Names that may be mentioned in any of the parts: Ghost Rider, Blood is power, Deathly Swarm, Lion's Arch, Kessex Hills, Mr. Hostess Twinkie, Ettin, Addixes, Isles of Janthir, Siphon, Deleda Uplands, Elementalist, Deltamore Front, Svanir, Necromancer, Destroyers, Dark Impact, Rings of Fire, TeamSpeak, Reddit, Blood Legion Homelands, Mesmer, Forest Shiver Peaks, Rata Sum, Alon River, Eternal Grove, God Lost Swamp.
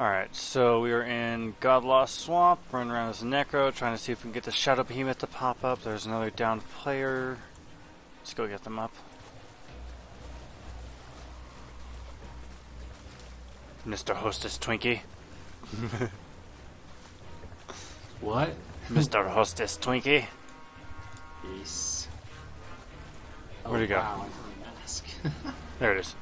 Alright, so we are in God Lost Swamp, running around as a Necro, trying to see if we can get the Shadow Behemoth to pop up. There's another downed player. Let's go get them up. Mr. Hostess Twinkie. What? Mr. Hostess Twinkie. Yes. Where'd he go? There it is.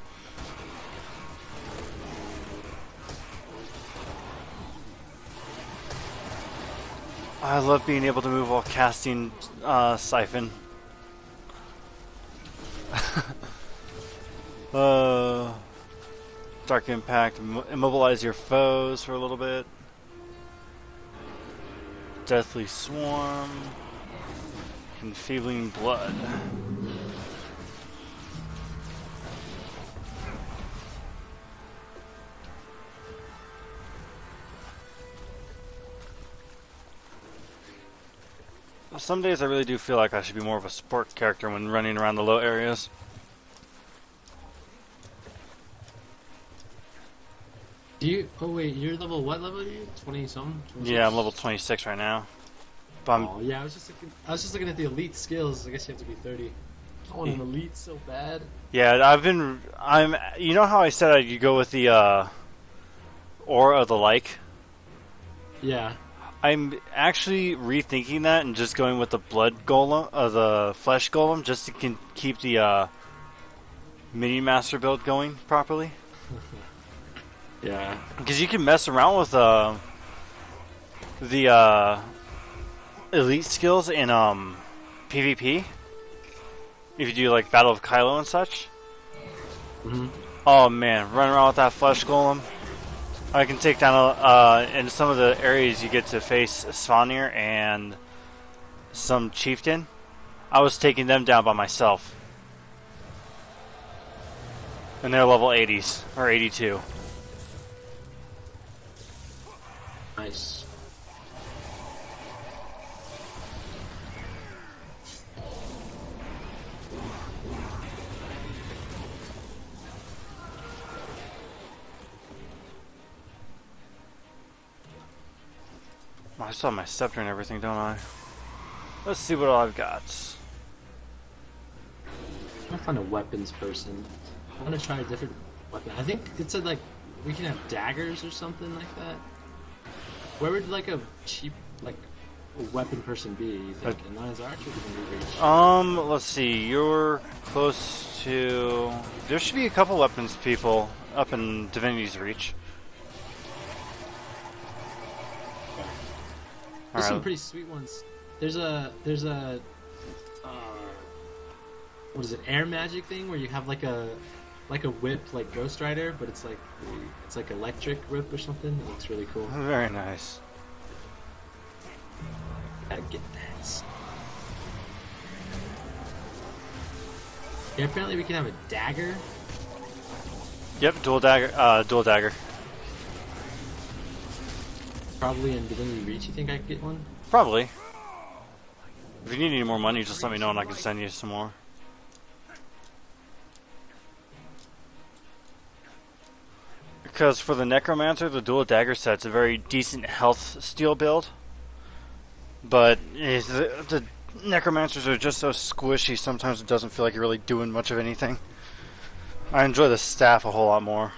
I love being able to move while casting Siphon. Dark Impact, immobilize your foes for a little bit. Deathly Swarm. Enfeebling Blood. Some days I really do feel like I should be more of a support character when running around the low areas. Do you? Oh wait, you're level, what level are you? 20-something? Yeah, I'm level 26 right now. But oh yeah, I was just looking at the elite skills. I guess you have to be 30. I want an elite so bad. Yeah, I'm. You know how I said I'd go with the aura of the like. Yeah. I'm actually rethinking that and just going with the blood golem, the flesh golem, just to keep the mini master build going properly. Yeah, because you can mess around with the elite skills in PvP if you do like Battle of Kylo and such. Mm-hmm. Oh man, run around with that flesh golem. I can take down, in some of the areas you get to face Svanir and some chieftain. I was taking them down by myself. And they're level 80s, or 82. Nice. I still have my scepter and everything, don't I? Let's see what all I've got. I'm trying to find a weapons person. I want to try a different weapon. I think it said, like, we can have daggers or something like that. Where would, like, a cheap, like, weapon person be, you think? In Lion's Arch or Divinity's Reach? Let's see. You're close to... There should be a couple weapons people up in Divinity's Reach. There's some pretty sweet ones. There's a what is it, air magic thing where you have like a whip like Ghost Rider, but it's like electric whip or something. It looks really cool. Very nice. Gotta get that. Yeah, apparently we can have a dagger. Yep, dual dagger. Probably in Divinity Reach, you think I could get one? Probably. If you need any more money, just let me know and I can send you some more. Because for the Necromancer, the dual dagger set's a very decent health steal build. But the Necromancers are just so squishy, sometimes it doesn't feel like you're really doing much of anything. I enjoy the staff a whole lot more.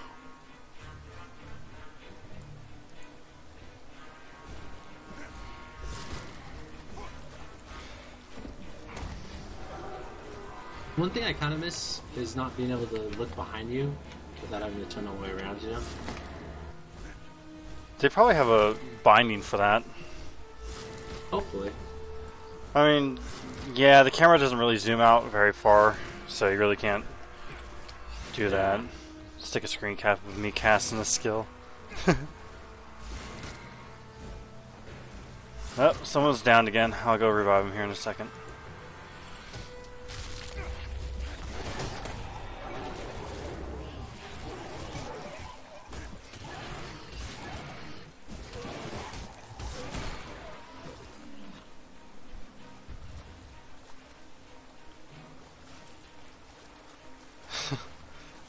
One thing I kind of miss is not being able to look behind you without having to turn all the way around, you know? They probably have a binding for that. Hopefully. I mean, yeah, the camera doesn't really zoom out very far, so you really can't do that. Stick a screen cap with me casting a skill. Oh, someone's downed again. I'll go revive him here in a second.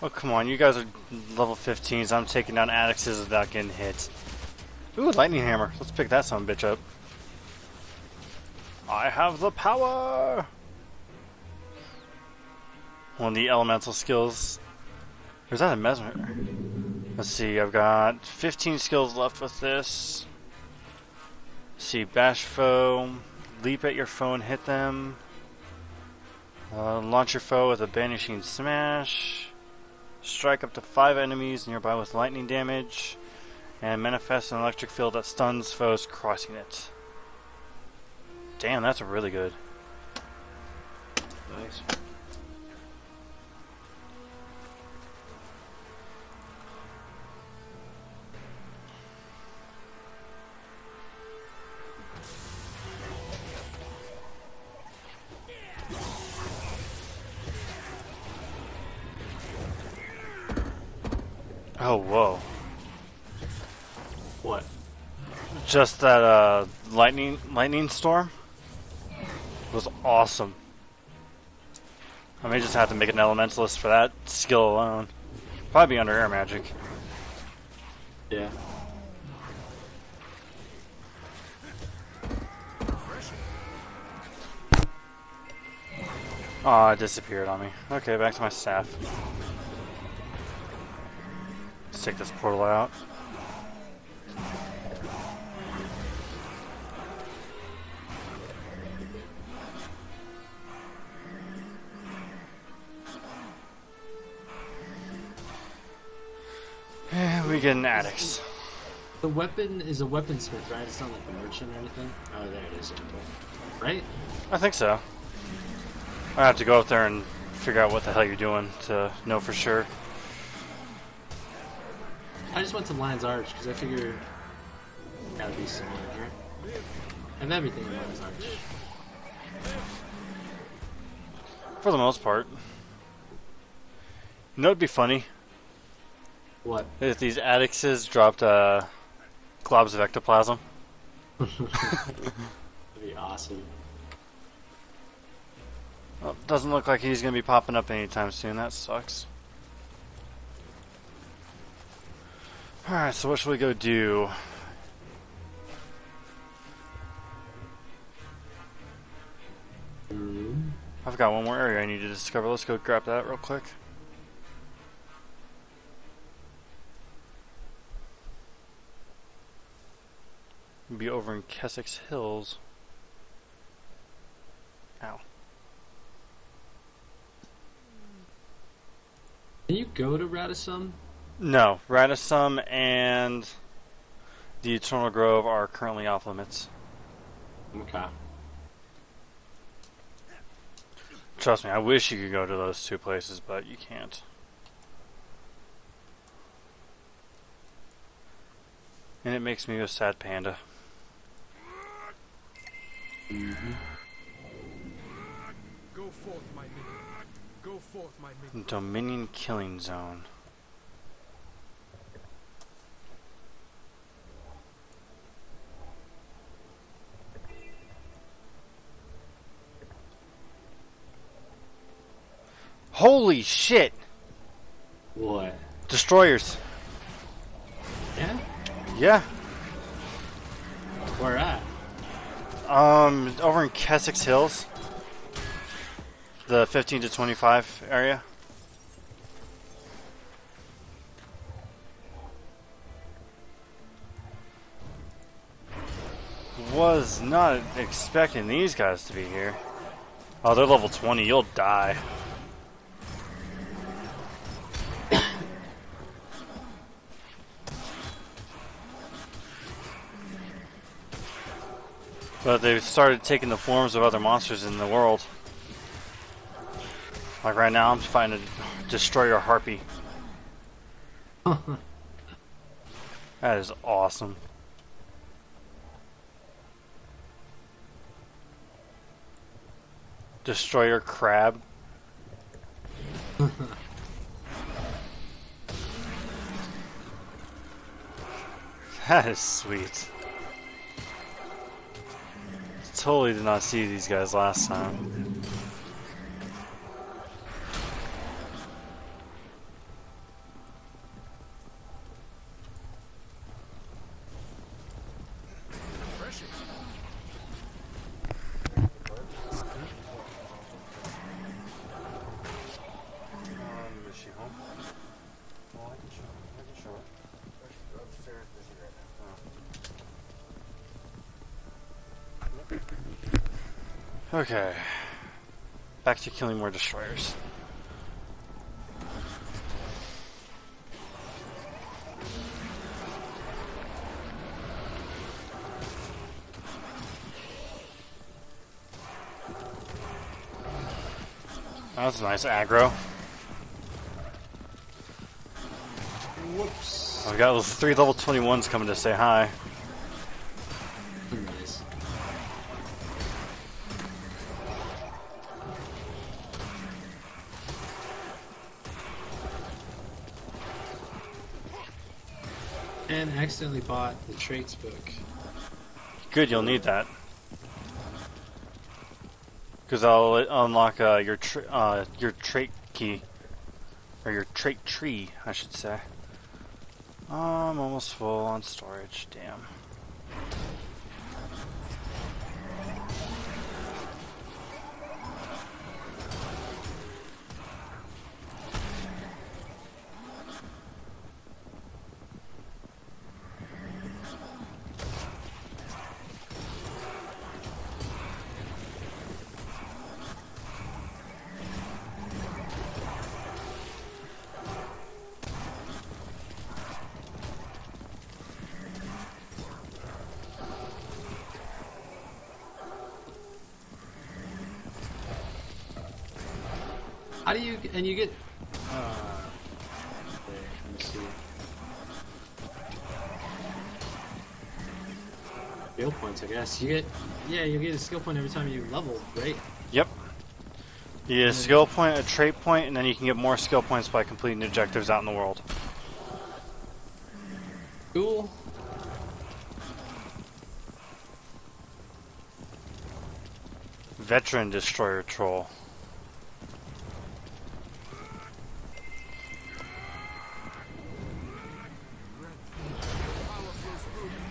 Oh, come on. You guys are level 15s. I'm taking down Addixes without getting hit. Ooh, lightning hammer. Let's pick that son of a bitch up. I have the power! One of the elemental skills. Or is that a mesmer? Let's see. I've got 15 skills left with this. Let's see. Bash foe. Leap at your foe and hit them. Launch your foe with a banishing smash. Strike up to 5 enemies nearby with lightning damage. And manifest an electric field that stuns foes crossing it. Damn, that's really good. Nice. Oh, whoa. What? Just that lightning storm was awesome. I may just have to make an elementalist for that skill alone. Probably be under air magic. Yeah. Aw, oh, it disappeared on me. Okay, back to my staff. Let's take this portal out. We get an Addix. The weapon is a weaponsmith, right? It's not like a merchant or anything. Oh, there it is. Right? I think so. I have to go up there and figure out what the hell you're doing to know for sure. I just went to Lion's Arch because I figured that would be similar here. I have everything in Lion's Arch. For the most part. You know it'd be funny? What? If these Addixes dropped globs of ectoplasm. That'd be awesome. Well, doesn't look like he's going to be popping up anytime soon. That sucks. Alright, so what should we go do? I've got one more area I need to discover. Let's go grab that real quick. We'll be over in Kessex Hills. Ow. Can you go to Rata Sum? No, Rata Sum and the Eternal Grove are currently off limits. Okay. Trust me, I wish you could go to those two places, but you can't. And it makes me a sad panda. Mm-hmm. Go forth, my minion. Go forth, my minion. Dominion Killing Zone. Holy shit! What? Destroyers. Yeah? Yeah. Where at? Over in Kessex Hills. The 15 to 25 area. Was not expecting these guys to be here. Oh, they're level 20. You'll die. But they've started taking the forms of other monsters in the world. Like right now, I'm fighting a Destroyer Harpy. That is awesome. Destroyer Crab. That is sweet. Totally did not see these guys last time. Okay. Back to killing more destroyers. That's a nice aggro. Whoops. I've got those 3 level 21s coming to say hi. Nice. And I accidentally bought the traits book. Good, you'll need that. Because I'll unlock your trait key, or your trait tree, I should say. I'm almost full on storage. Damn. How do you, and you get, there, let me see. Skill points, I guess. You get, yeah, you get a skill point every time you level, right? Yep. You get a skill point, a trait point, and then you can get more skill points by completing objectives out in the world. Cool. Veteran Destroyer Troll.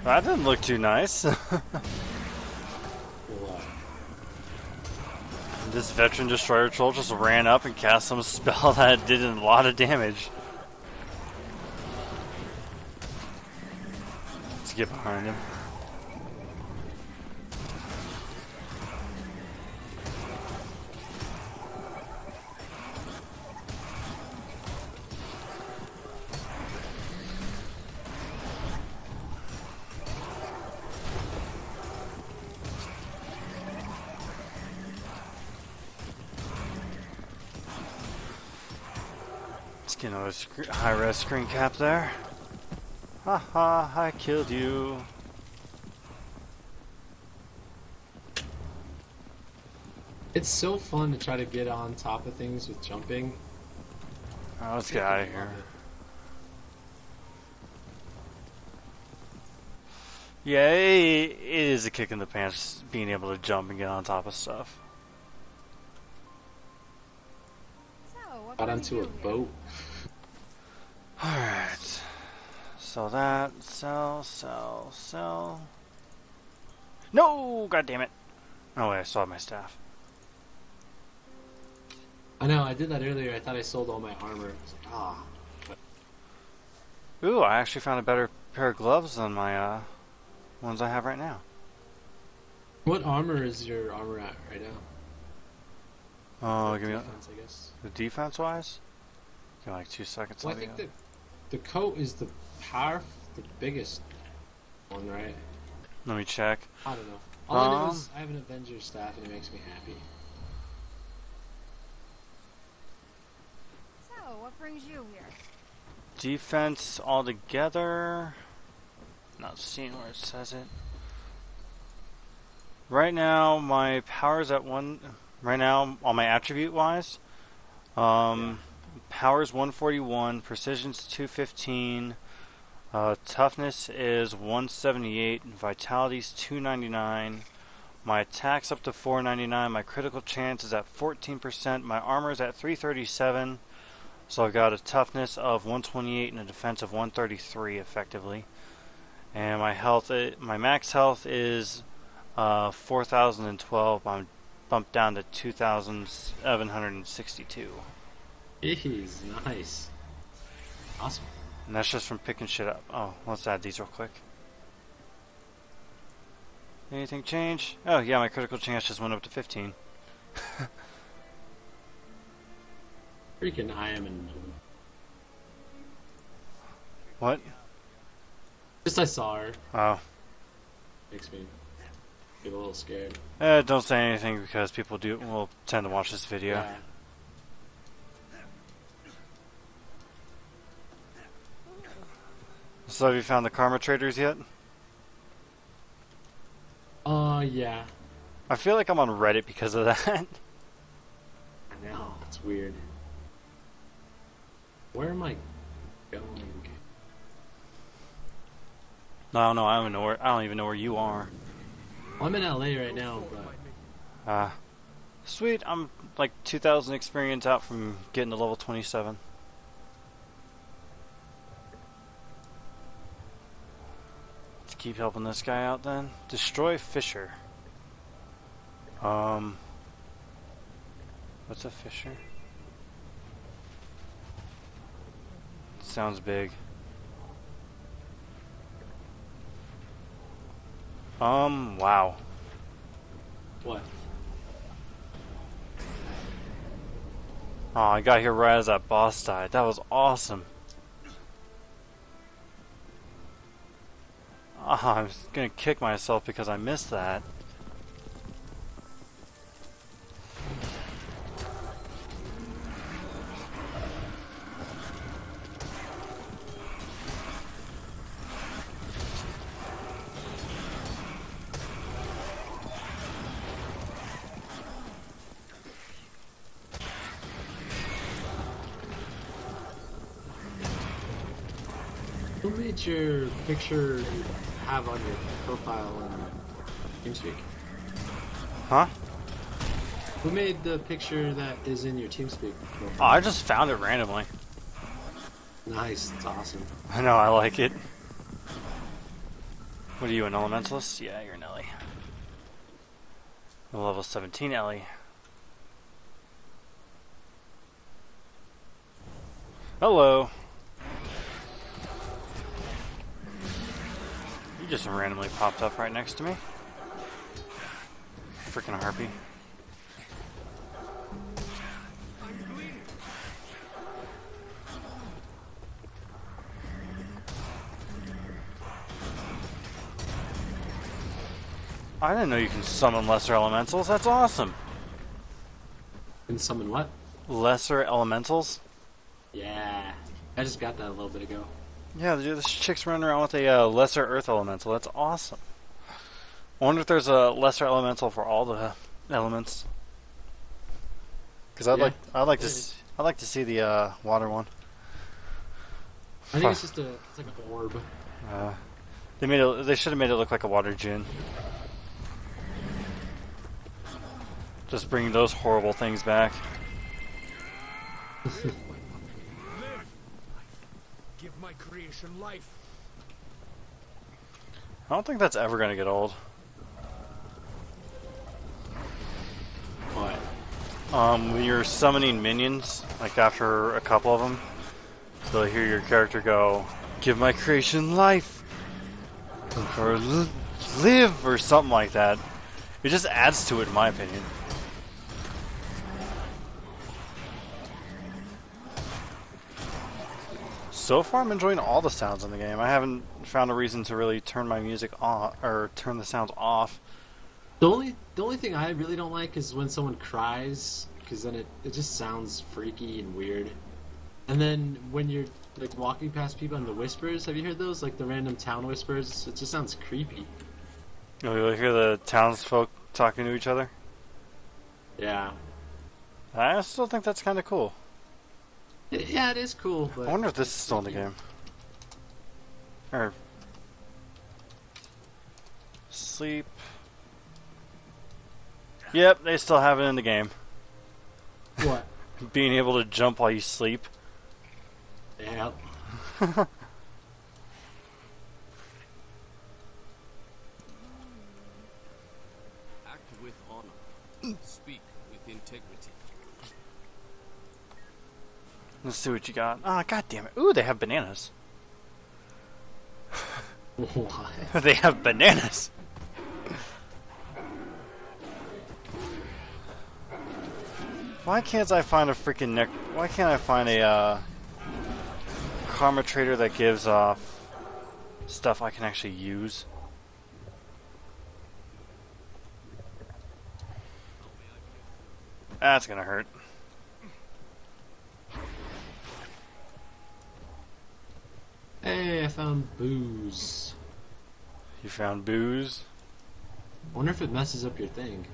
That didn't look too nice. This veteran destroyer troll just ran up and cast some spell that did a lot of damage. Let's get behind him. Another high-res screen cap there. Haha, ha, I killed you. It's so fun to try to get on top of things with jumping. Oh, let's get out of here. Yeah, it is a kick in the pants being able to jump and get on top of stuff. Got onto a boat. Alright. Sell that. Sell, sell, sell. No! God damn it. Oh, wait, I sold my staff. I know, I did that earlier. I thought I sold all my armor. Ah. Ooh, I actually found a better pair of gloves than my ones I have right now. What armor is your armor at right now? Oh, give me defense, I guess. The defense-wise? Give me like 2 seconds. Well, I think the coat is the biggest one, right? Let me check. I don't know. All I know is I have an Avengers staff and it makes me happy. So, what brings you here? Defense altogether. Not seeing where it says it. Right now, my power is at 1... Right now, on my attribute-wise, power's 141, precision's 215, toughness is 178, vitality's 299, my attack's up to 499, my critical chance is at 14%, my armor's at 337, so I've got a toughness of 128 and a defense of 133, effectively. And my health, my max health is 4,012, I'm bumped down to 2,762. Jeez, nice. Awesome. And that's just from picking shit up. Oh, let's add these real quick. Anything change? Oh yeah, my critical chance just went up to 15. Freaking I am in. What? Just I saw her. Oh. Makes me feel a little scared. Don't say anything because people will tend to watch this video. Yeah. So have you found the Karma Traders yet? Yeah. I feel like I'm on Reddit because of that. I know, it's weird. Where am I going? I don't know. I don't even know where you are. Well, I'm in LA right now, but... sweet. I'm like 2,000 experience out from getting to level 27. Let's keep helping this guy out then. Destroy Fisher. What's a Fisher? Sounds big. Wow. What? Oh, I got here right as that boss died. That was awesome. Oh, I'm gonna kick myself because I missed that. Who made your picture you have on your profile in TeamSpeak? Huh? Who made the picture that is in your TeamSpeak profile? Oh, I just found it randomly. Nice, it's awesome. I know, I like it. What are you, an Elementalist? Yeah, you're an Ellie. A level 17 Ellie. Hello. Just randomly popped up right next to me. Freaking harpy. I didn't know you can summon lesser elementals. That's awesome. Can summon what? Lesser elementals. Yeah, I just got that a little bit ago. Yeah, this chick's running around with a lesser earth elemental. That's awesome. I wonder if there's a lesser elemental for all the elements. Because I'd like to see the water one. I think it's just it's like an orb. They should have made it look like a water djinn. Just bringing those horrible things back. Give my creation life. I don't think that's ever gonna get old. What? When you're summoning minions, like after a couple of them, they'll hear your character go, "Give my creation life," or "Live," or something like that. It just adds to it, in my opinion. So far, I'm enjoying all the sounds in the game. I haven't found a reason to really turn my music off or turn the sounds off. The only thing I really don't like is when someone cries, because then it just sounds freaky and weird. And then when you're like walking past people and the whispers, have you heard those? Like the random town whispers, it just sounds creepy. Oh, you'll hear the townsfolk talking to each other? Yeah. I still think that's kind of cool. Yeah, it is cool, but... I wonder if this is still in the game. Or... Sleep... Yep, they still have it in the game. What? Being able to jump while you sleep. Yep. Act with honor. Speak with integrity. Let's see what you got. Ah, oh, goddammit. Ooh, they have bananas. What? They have bananas. Why can't I find a freaking Why can't I find a Karma Trader that gives off stuff I can actually use? That's gonna hurt. Hey, I found booze. You found booze? I wonder if it messes up your thing.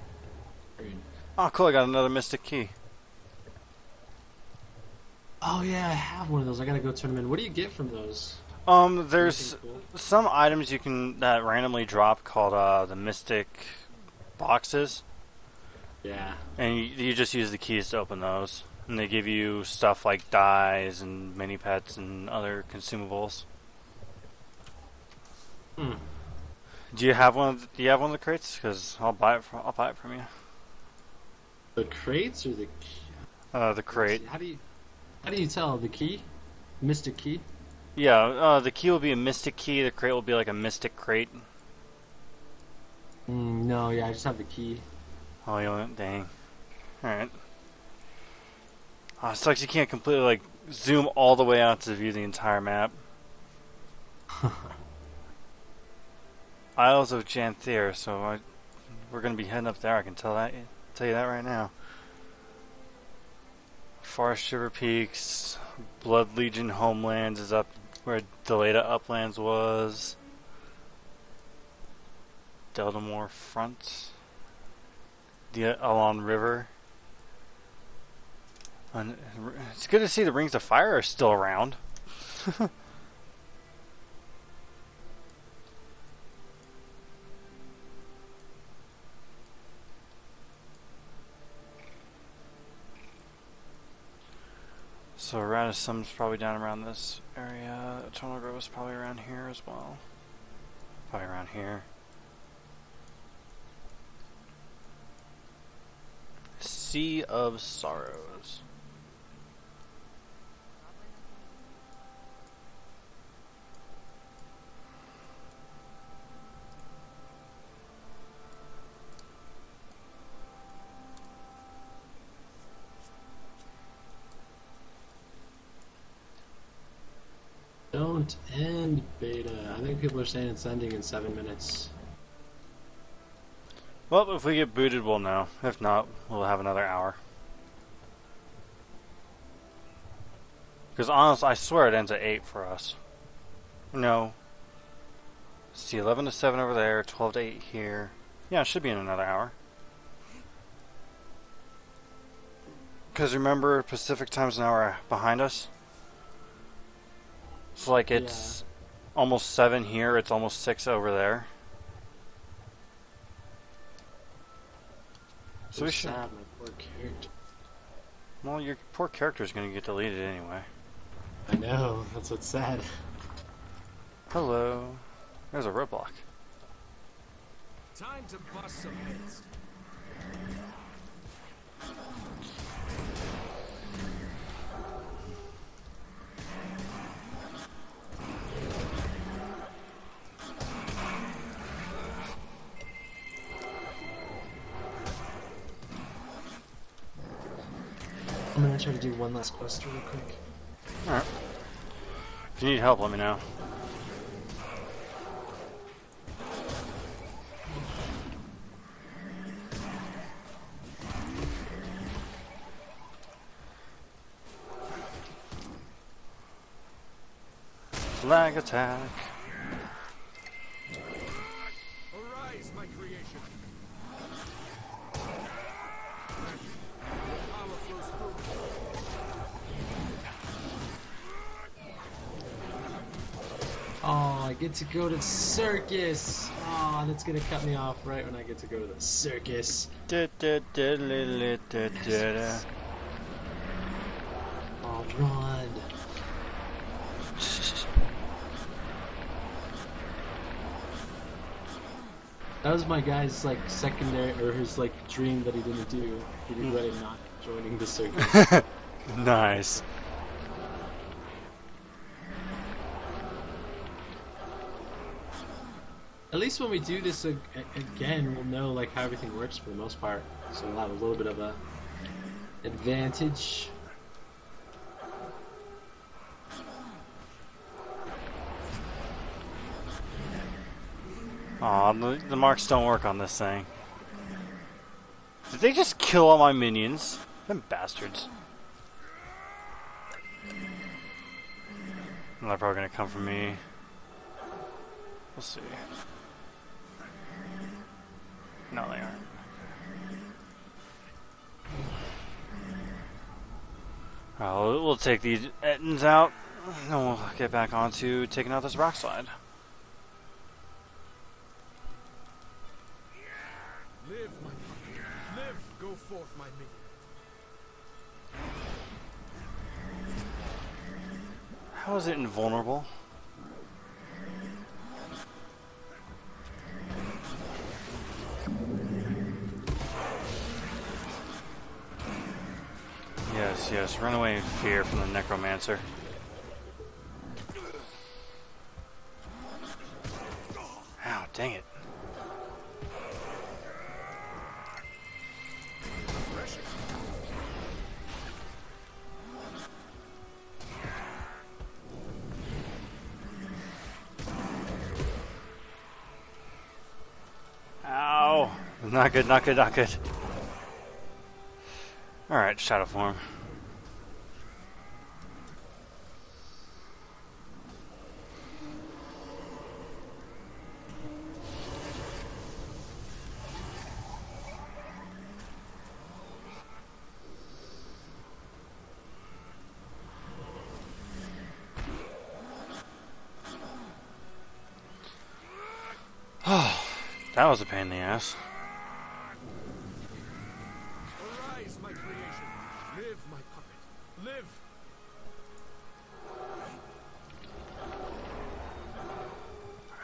Oh, cool, I got another mystic key. Oh yeah, I have one of those. I gotta go turn them in. What do you get from those? There's cool? Some items you can that randomly drop called the mystic boxes. Yeah. And you just use the keys to open those. And they give you stuff like dyes and mini pets and other consumables. Hmm. Do you have one? Do you have one of the crates? Because I'll buy it. I'll buy it from you. The crates or the key? The crate. How do you tell the key? Mystic key. Yeah. The key will be a mystic key. The crate will be like a mystic crate. No. Yeah. I just have the key. Oh, you went, dang. All right. Oh, it sucks you can't completely like zoom all the way out to view the entire map. Isles of Janthir, so we're gonna be heading up there. I can tell you that right now. Forest Shiver Peaks, Blood Legion Homelands is up where Deleda Uplands was. Deltamore Front, the Alon River. And it's good to see the Rings of Fire are still around. So Rata Sum's probably down around this area. Eternal Grove is probably around here as well. Probably around here. Sea of Sorrows. Don't end beta. I think people are saying it's ending in 7 minutes. Well, if we get booted, we'll know. If not, we'll have another hour. Because honestly, I swear it ends at 8 for us. No. See, 11 to 7 over there, 12 to 8 here. Yeah, it should be in another hour. Because remember, Pacific time's an hour behind us. So like it's almost 7 here, it's almost 6 over there. So we should. Sad, my poor character. Well, your poor character's gonna get deleted anyway. I know, that's what's sad. Hello. There's a roadblock. Time to bust some hits. I'm gonna try to do one last quest real quick. Alright. If you need help, let me know. Flag attack. Arise, my creation. Oh, I get to go to the circus! Oh, that's gonna cut me off right when I get to go to the circus. Oh, run! That was my guy's like secondary, or his like dream that he didn't do. He regretted not joining the circus. Nice. At least when we do this again, we'll know like how everything works for the most part. So we'll have a little bit of a advantage. Aw, the marks don't work on this thing. Did they just kill all my minions? Them bastards. They're probably gonna come for me. We'll see. No, they aren't. Oh, we'll take these Ettins out, and we'll get back on to taking out this rock slide. Live, my minion. Live, go forth, my minion. How is it invulnerable? Yes, yes, run away in fear from the necromancer. Ow, dang it. Ow! Not good, not good, not good. Alright, Shadow Form. Oh, that was a pain in the ass.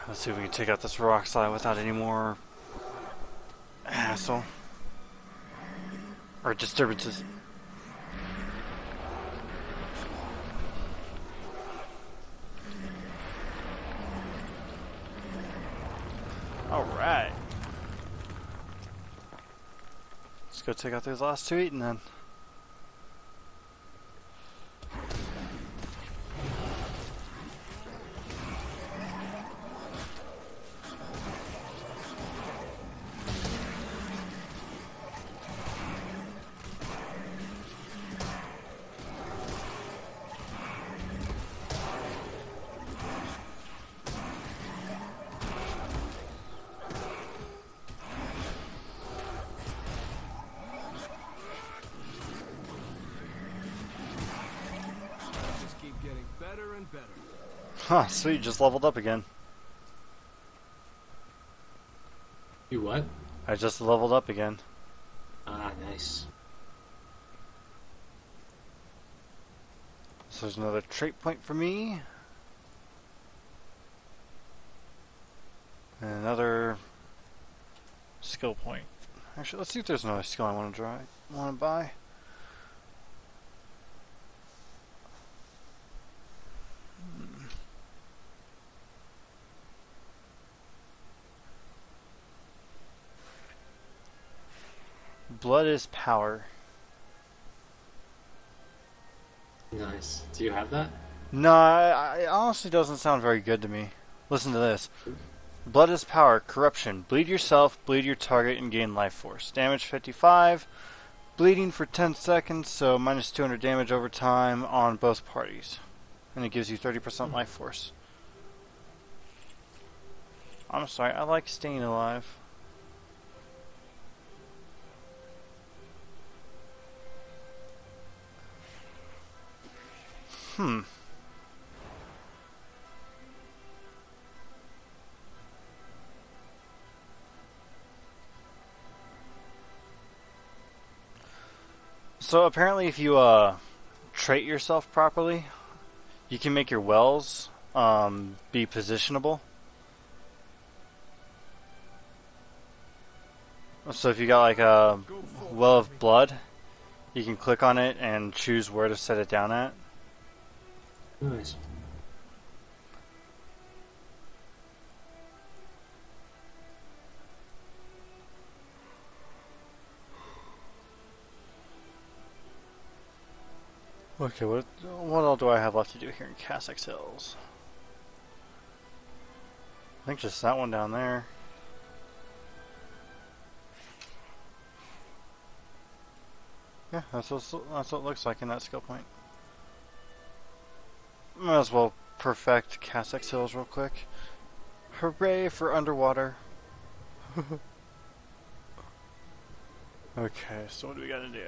Let's see if we can take out this rock slide without any more hassle or disturbances. All right, let's go take out those last two Eaten then. Huh, sweet, just leveled up again. You what? I just leveled up again. Ah, nice. So there's another trait point for me. And another skill point. Actually, let's see if there's another skill I want to try. Want to buy. Blood is power. Nice. Do you have that? No, it honestly doesn't sound very good to me. Listen to this. Blood is power. Corruption. Bleed yourself, bleed your target, and gain life force. Damage 55. Bleeding for 10 seconds, so minus 200 damage over time on both parties. And it gives you 30% life force. I'm sorry, I like staying alive. Hmm. So apparently if you trait yourself properly, you can make your wells be positionable. So if you got like a well of blood, you can click on it and choose where to set it down at. Nice. Okay, what all do I have left to do here in Kessex Hills? I think just that one down there. Yeah, that's what it looks like in that skill point. Might as well perfect Kessex Hills real quick. Hooray for underwater. Okay, so what do we gotta do?